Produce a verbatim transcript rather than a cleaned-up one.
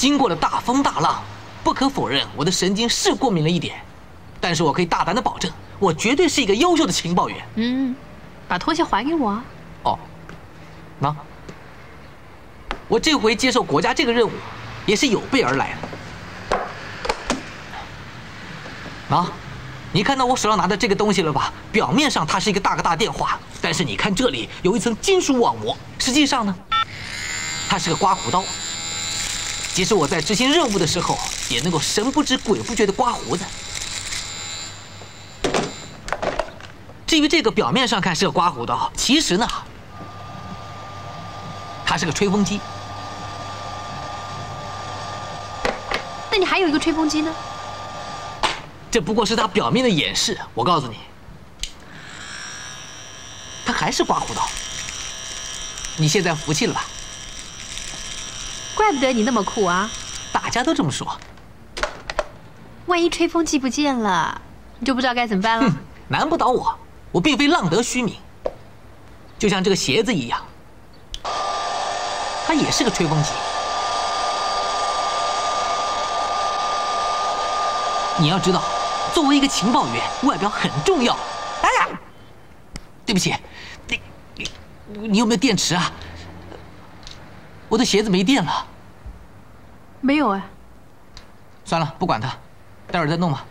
经过了大风大浪，不可否认我的神经是过敏了一点，但是我可以大胆的保证，我绝对是一个优秀的情报员。嗯，把拖鞋还给我。哦，那我这回接受国家这个任务，也是有备而来的。 啊，你看到我手上拿的这个东西了吧？表面上它是一个大哥大电话，但是你看这里有一层金属网膜，实际上呢，它是个刮胡刀。即使我在执行任务的时候，也能够神不知鬼不觉地刮胡子。至于这个表面上看是个刮胡刀，其实呢，它是个吹风机。那你还有一个吹风机呢？ 这不过是它表面的掩饰，我告诉你，它还是刮胡刀。你现在服气了吧？怪不得你那么酷啊！大家都这么说。万一吹风机不见了，你就不知道该怎么办了。难不倒我，我并非浪得虚名。就像这个鞋子一样，它也是个吹风机。 你要知道，作为一个情报员，外表很重要。哎呀，对不起，你你你有没有电池啊？我的鞋子没电了。没有哎。算了，不管它，待会儿再弄吧。